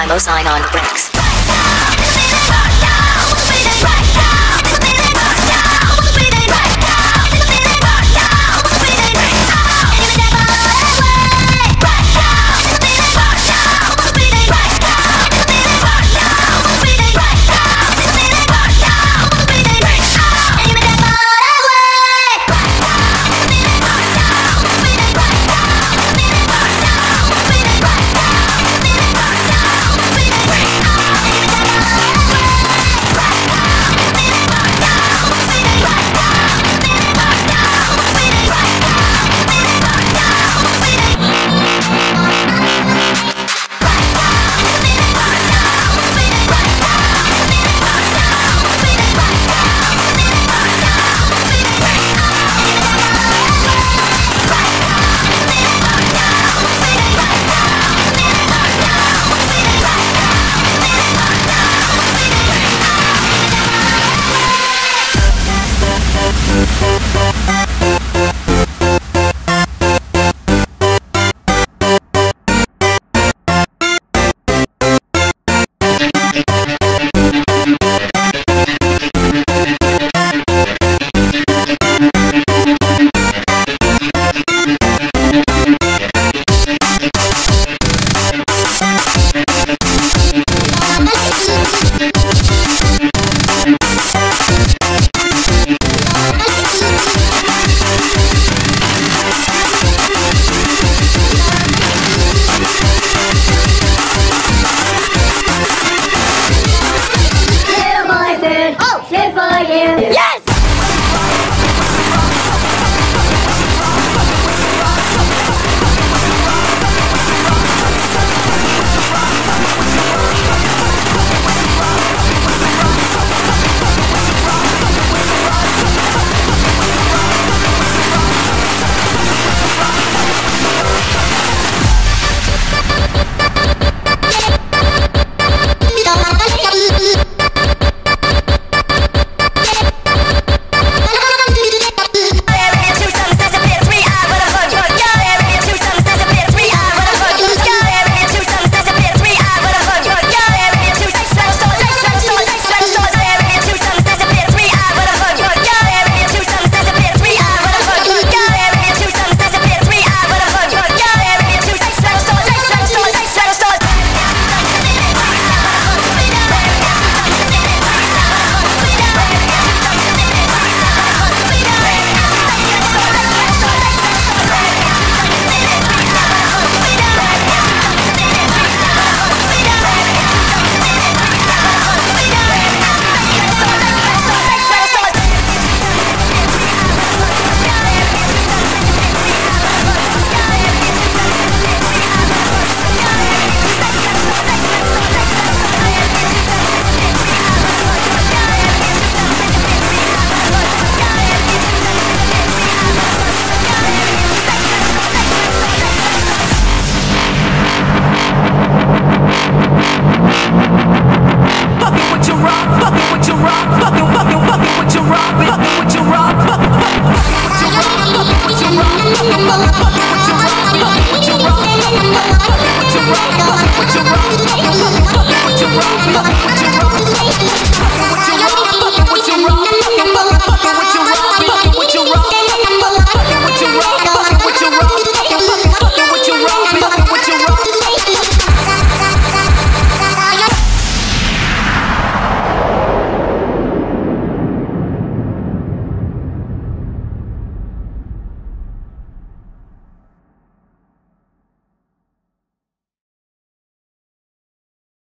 limo sign on bricks. What you rock,